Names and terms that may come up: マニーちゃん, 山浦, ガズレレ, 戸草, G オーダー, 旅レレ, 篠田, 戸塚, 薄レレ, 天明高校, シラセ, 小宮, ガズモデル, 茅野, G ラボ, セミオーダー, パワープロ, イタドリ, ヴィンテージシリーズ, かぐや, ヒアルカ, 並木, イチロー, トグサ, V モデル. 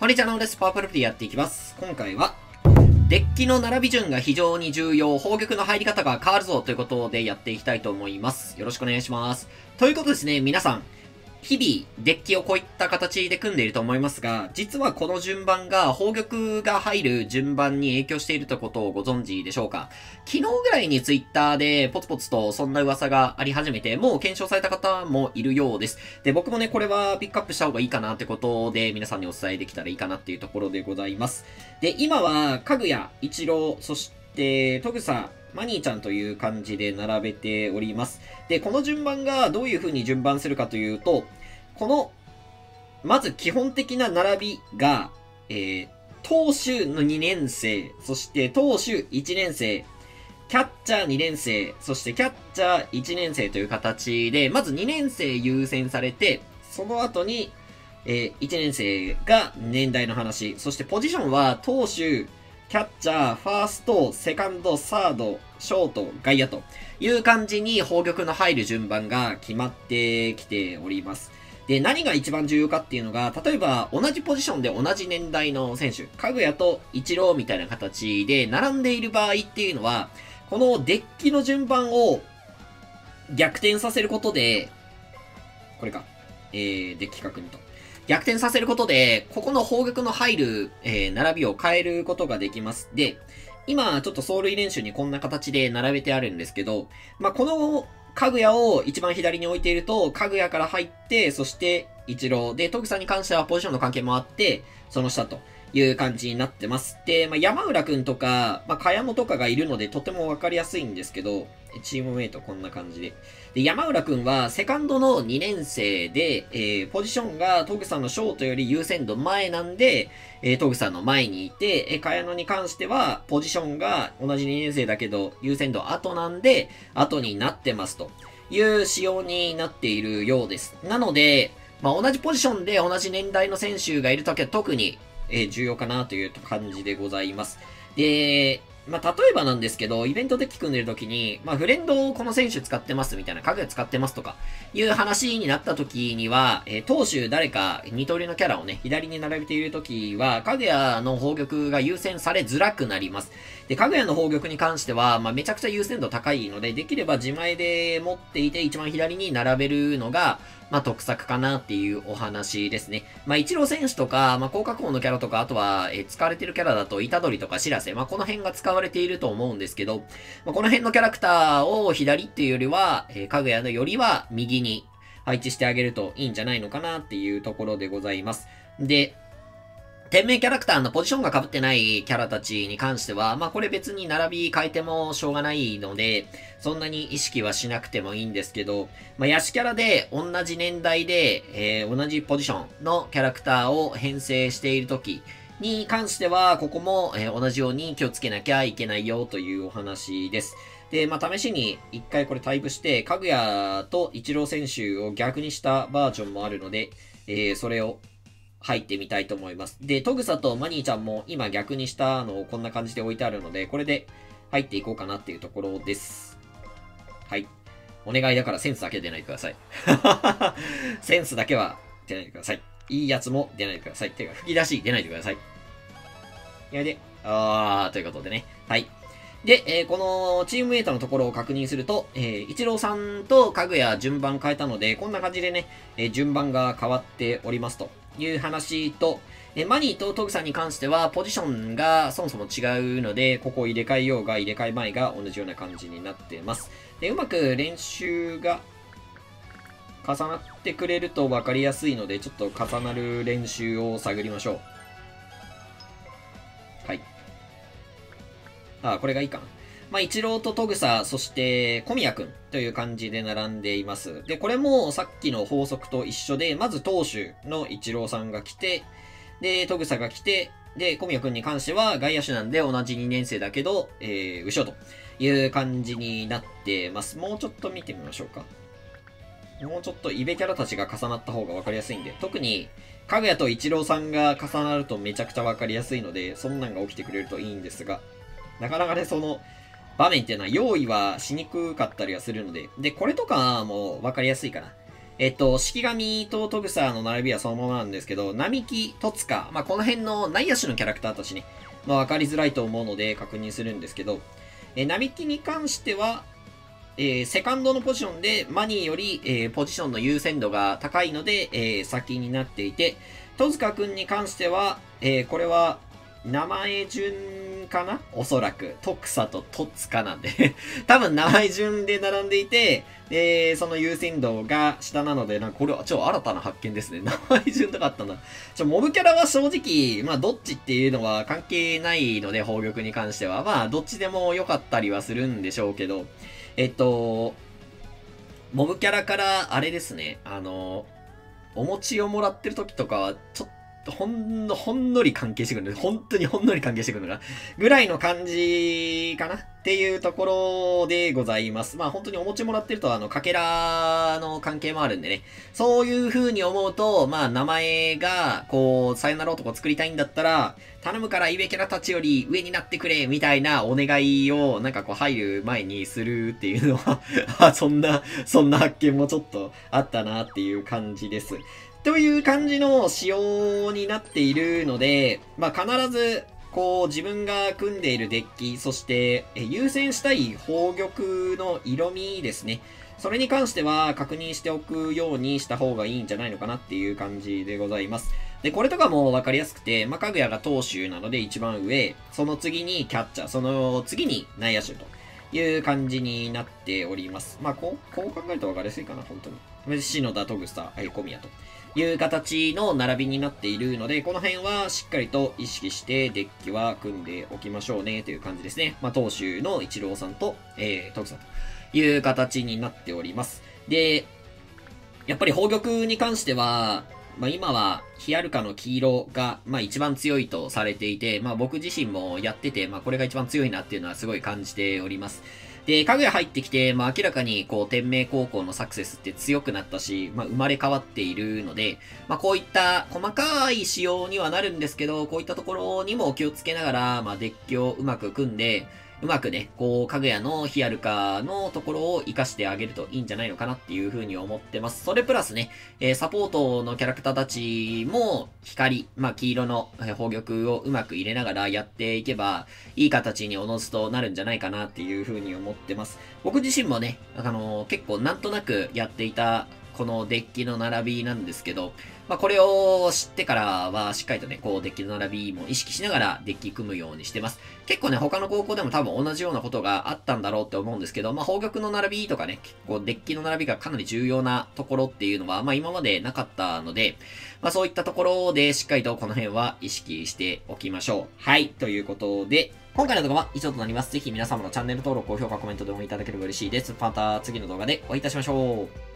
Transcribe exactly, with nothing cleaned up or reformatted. こんにちは、ナオです。パワープロでやっていきます。今回はデッキの並び順が非常に重要、宝玉の入り方が変わるぞということでやっていきたいと思います。よろしくお願いします。ということですね、皆さん日々デッキをこういった形で組んでいると思いますが、実はこの順番が宝玉が入る順番に影響しているということをご存知でしょうか。昨日ぐらいにツイッターでポツポツとそんな噂があり始めて、もう検証された方もいるようです。で、僕もね、これはピックアップした方がいいかなってことで皆さんにお伝えできたらいいかなっていうところでございます。で、今はかぐや、イチロー、そしてトグサ、マニーちゃんという感じで並べております。で、この順番がどういう風に順番するかというと、この、まず基本的な並びが、えー、投手のにねん生、そして投手いちねん生、キャッチャーにねん生、そしてキャッチャーいちねん生という形で、まずにねん生優先されて、その後に、えー、いちねん生が年代の話、そしてポジションは投手、キャッチャー、ファースト、セカンド、サード、ショート、外野という感じに宝玉の入る順番が決まってきております。で、何が一番重要かっていうのが、例えば同じポジションで同じ年代の選手、かぐやとイチローみたいな形で並んでいる場合っていうのは、このデッキの順番を逆転させることで、これか、えー、デッキ確認と。逆転させることで、ここの宝玉の入る、えー、並びを変えることができます。で、今、ちょっと走塁練習にこんな形で並べてあるんですけど、まあ、この、かぐやを一番左に置いていると、かぐやから入って、そして、イチロー。で、トグサに関してはポジションの関係もあって、その下という感じになってます。で、まあ、山浦くんとか、まあ、茅野とかがいるので、とてもわかりやすいんですけど、チームメイトこんな感じで。で、山浦くんはセカンドのにねん生で、えー、ポジションがトグサのショートより優先度前なんで、えー、トグサの前にいて、えー、茅野に関してはポジションが同じにねん生だけど優先度後なんで、後になってますという仕様になっているようです。なので、まあ、同じポジションで同じ年代の選手がいるときは特に、えー、重要かなという感じでございます。で、まあ、例えばなんですけど、イベントデッキ組んでる時に、まあ、フレンドをこの選手使ってますみたいな、かぐや使ってますとか、いう話になった時には、えー、投手誰か二刀流のキャラをね、左に並べている時は、かぐやの宝玉が優先されづらくなります。で、かぐやの宝玉に関しては、まあ、めちゃくちゃ優先度高いので、できれば自前で持っていて一番左に並べるのが、まあ、得策かなっていうお話ですね。まあ、イチロー選手とか、まあ、広角砲のキャラとか、あとは、えー、使われてるキャラだと、イタドリとかシラセ、まあ、この辺が使われていると思うんですけど、まあ、この辺のキャラクターを左っていうよりは、えー、かぐやのよりは右に配置してあげるといいんじゃないのかなっていうところでございます。で、店名キャラクターのポジションが被ってないキャラたちに関しては、まあこれ別に並び変えてもしょうがないので、そんなに意識はしなくてもいいんですけど、まあ野手キャラで同じ年代で、えー、同じポジションのキャラクターを編成しているときに関しては、ここも、えー、同じように気をつけなきゃいけないよというお話です。で、まあ試しに一回これタイプして、かぐやとイチロー選手を逆にしたバージョンもあるので、えー、それを入ってみたいと思います。で、トグサとマニーちゃんも今逆にしたのをこんな感じで置いてあるので、これで入っていこうかなっていうところです。はい。お願いだからセンスだけ出ないでください。センスだけは出ないでください。いいやつも出ないでください。てか、吹き出し出ないでください。いやで、あー、ということでね。はい。で、えー、このチームメイトのところを確認すると、えー、イチローさんとかぐや順番変えたので、こんな感じでね、えー、順番が変わっておりますという話と、えー、マニーとトグさんに関しては、ポジションがそもそも違うので、ここを入れ替えようが入れ替えまいが同じような感じになってます。で、うまく練習が重なってくれると分かりやすいので、ちょっと重なる練習を探りましょう。はい。ああ、これがいいかな。まあ、イチローとトグサ、そして小宮くんという感じで並んでいます。で、これもさっきの法則と一緒で、まず投手のイチローさんが来て、で、トグサが来て、で、小宮くんに関しては外野手なんで同じにねん生だけど、えー、後ろという感じになってます。もうちょっと見てみましょうか。もうちょっとイベキャラたちが重なった方が分かりやすいんで、特に、かぐやとイチローさんが重なるとめちゃくちゃ分かりやすいので、そんなんが起きてくれるといいんですが、なかなかね、その、場面っていうのは用意はしにくかったりはするので。で、これとかも分かりやすいかな。えっと、式神とトグサの並びはそのままなんですけど、並木、戸塚、まあ、この辺の内野手のキャラクターとしてね、まあ、分かりづらいと思うので確認するんですけど、えー、並木に関しては、えー、セカンドのポジションでマニーより、えー、ポジションの優先度が高いので、えー、先になっていて、戸塚くんに関しては、えー、これは名前順かな、おそらく。戸草と戸塚なんで。多分名前順で並んでいて、えー、その優先度が下なので、なんかこれは超新たな発見ですね。名前順とかあったんだ。ちょ、モブキャラは正直、まあどっちっていうのは関係ないので、宝玉に関しては。まあどっちでも良かったりはするんでしょうけど、えっと、モブキャラからあれですね、あの、お餅をもらってる時とかは、ちょっとほんの、ほんのり関係してくるので、本当にほんのり関係してくるのかなぐらいの感じかなっていうところでございます。まあ本当にお餅もらってると、あの、かけらの関係もあるんでね。そういう風に思うと、まあ名前が、こう、さよなら男作りたいんだったら、頼むからイベキャラたちより上になってくれみたいなお願いをなんかこう入る前にするっていうのは、そんな、そんな発見もちょっとあったなっていう感じです。という感じの仕様になっているので、まあ、必ず、こう、自分が組んでいるデッキ、そして、優先したい宝玉の色味ですね。それに関しては確認しておくようにした方がいいんじゃないのかなっていう感じでございます。で、これとかもわかりやすくて、まあ、かぐやが投手なので一番上、その次にキャッチャー、その次に内野手という感じになっております。まあ、こう、こう考えるとわかりやすいかな、本当に。篠田、戸草、小宮と。いう形の並びになっているので、この辺はしっかりと意識してデッキは組んでおきましょうねという感じですね。まあ、投手のイチローさんと、えー、トグさんという形になっております。で、やっぱり宝玉に関しては、まあ、今はヒアルカの黄色が、まあ、一番強いとされていて、まあ、僕自身もやってて、まあ、これが一番強いなっていうのはすごい感じております。で、かぐや入ってきて、まあ、明らかに、こう、天明高校のサクセスって強くなったし、まあ、生まれ変わっているので、まあ、こういった細かい仕様にはなるんですけど、こういったところにも気をつけながら、まあ、デッキをうまく組んで、うまくね、こう、かぐやのヒアルカのところを活かしてあげるといいんじゃないのかなっていうふうに思ってます。それプラスね、えー、サポートのキャラクターたちも、光、まあ、黄色の宝玉をうまく入れながらやっていけば、いい形におのずとなるんじゃないかなっていうふうに思ってます。僕自身もね、あのー、結構なんとなくやっていた、このデッキの並びなんですけど、まあ、これを知ってからはしっかりとね、こうデッキの並びも意識しながらデッキ組むようにしてます。結構ね、他の高校でも多分同じようなことがあったんだろうって思うんですけど、まあ、宝玉の並びとかね、結構デッキの並びがかなり重要なところっていうのは、まあ、今までなかったので、まあ、そういったところでしっかりとこの辺は意識しておきましょう。はい、ということで、今回の動画は以上となります。ぜひ皆様のチャンネル登録、高評価、コメントでもいただければ嬉しいです。また次の動画でお会いいたしましょう。